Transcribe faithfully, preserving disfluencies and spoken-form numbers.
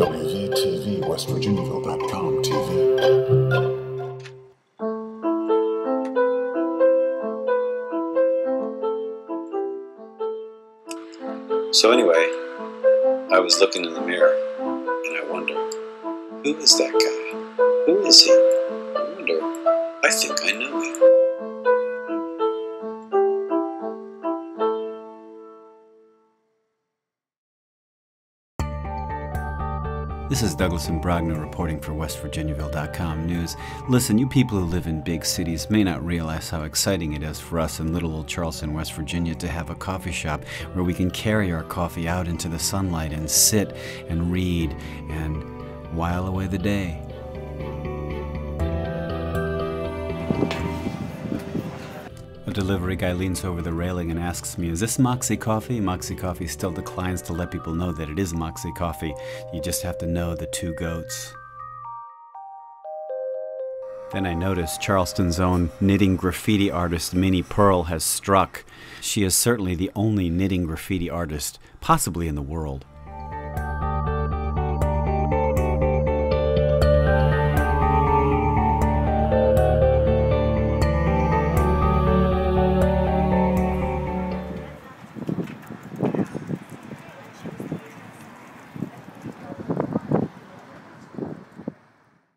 W V T V, West Virginia Ville dot com T V. So anyway, I was looking in the mirror, and I wondered, who is that guy? Who is he? I wonder, I think I know him. This is Douglas and Brogna reporting for West Virginia Ville dot com News. Listen, you people who live in big cities may not realize how exciting it is for us in little old Charleston, West Virginia, to have a coffee shop where we can carry our coffee out into the sunlight and sit and read and while away the day. A delivery guy leans over the railing and asks me, is this Moxxee Coffee? Moxxee Coffee still declines to let people know that it is Moxxee Coffee. You just have to know the two goats. Then I notice Charleston's own knitting graffiti artist Minni Purl has struck. She is certainly the only knitting graffiti artist possibly in the world.